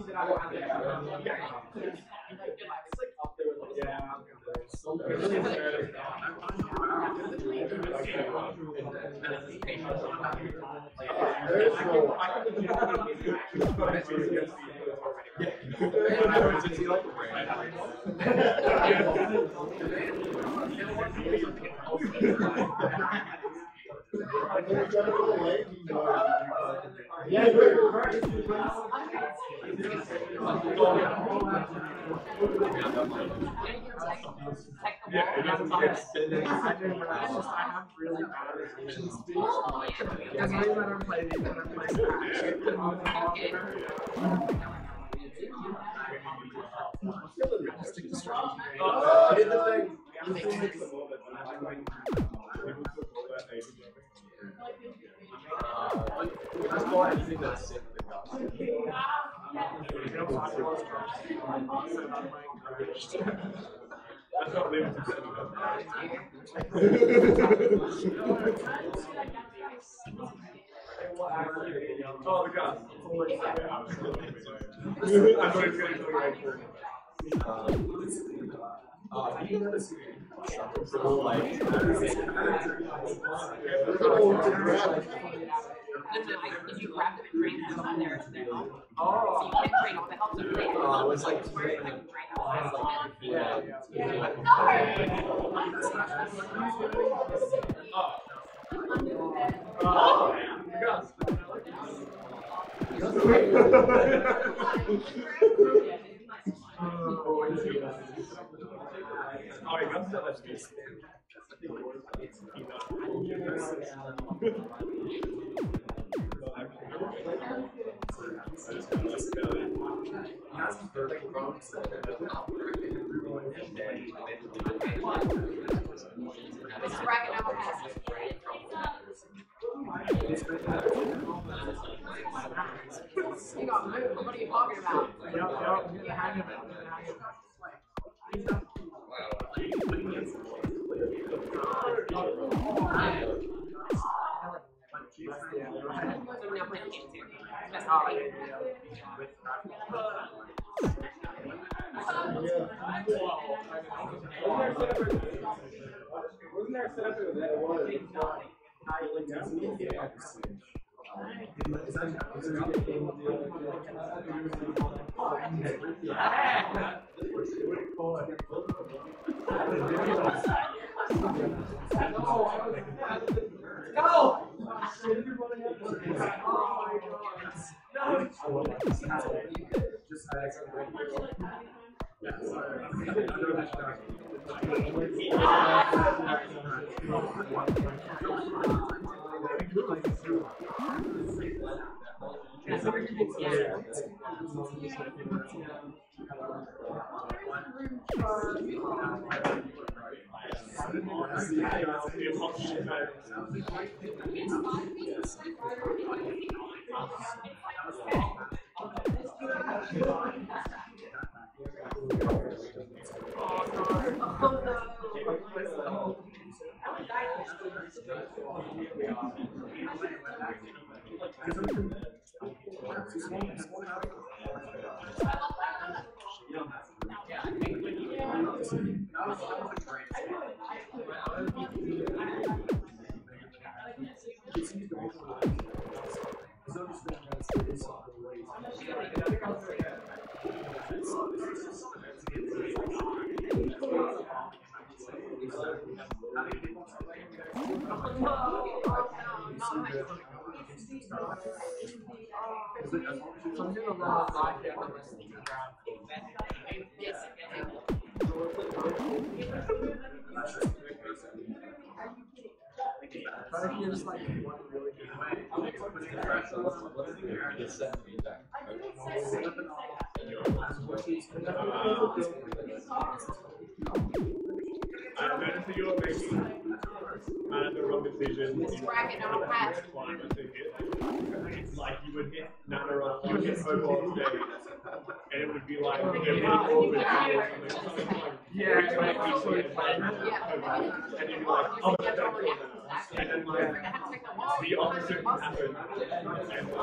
If you grab the brain out on there, it's their own. So you can brain the help to brain out. It's like brain out. Yeah. What are you talking about?